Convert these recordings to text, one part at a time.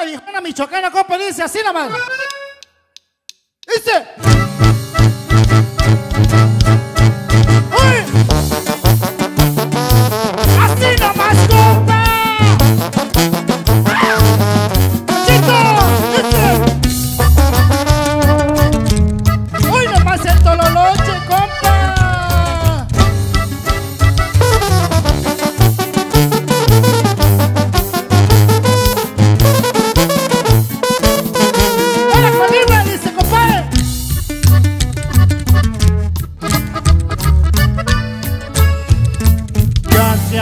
la viejona michoacana, compa, dice así nomás. Dice. ¡Uy! Así nomás, compa. ¡Chito! ¡Uy, nomás el tololoche, compa!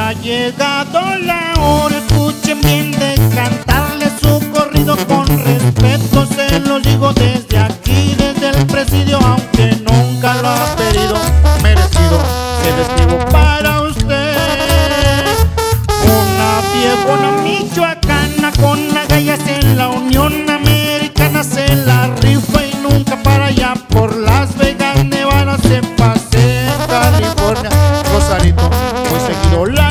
Ha llegado la hora, escuchen bien, de cantarle su corrido con respeto. Se lo digo desde aquí, desde el presidio, aunque nunca lo ha pedido, merecido el estribo para usted. Una viejona michoacana con agallas en la Unión Americana, se la rifa y nunca para allá por Las Vegas, Nevada, se pasea en California, Rosarito, muy seguido la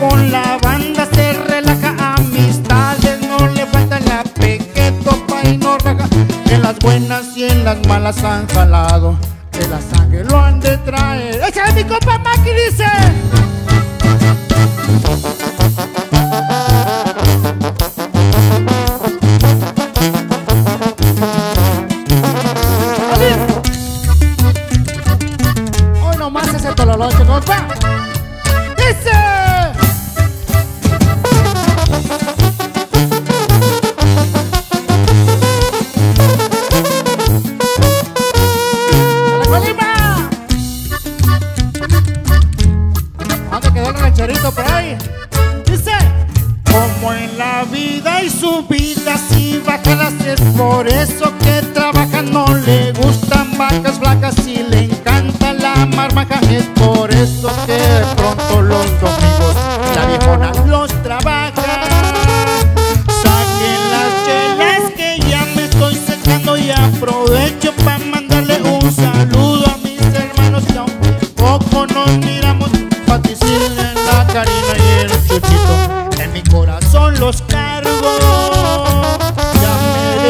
con la banda se relaja, amistades no le falta, la peque topa y no raja, en las buenas y en las malas han jalado, que la sangre lo han de traer. ¡Échale mi compa Maki, dice! Hoy nomás ese tololoche, compa. ¡Dice! Por ahí dice: como en la vida hay subidas y bajadas, es por eso que trabaja, no le gustan vacas flacas y le encanta la marmaja, es por eso que de pronto los domingos la viejona los trabaja. Saquen las chelas que ya me estoy secando y aprovecho para mandarle un saludo a mis hermanos que aunque poco nos miramos, participen. Karina y el Chuchito, en mi corazón los cargo. Ya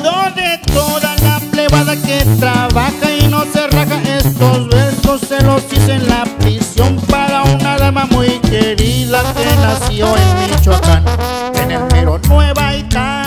me despido de toda la plebada que trabaja y no se raja. Estos versos se los hice en la prisión para una dama muy querida que nació en Michoacán, en el mero Nueva Italia.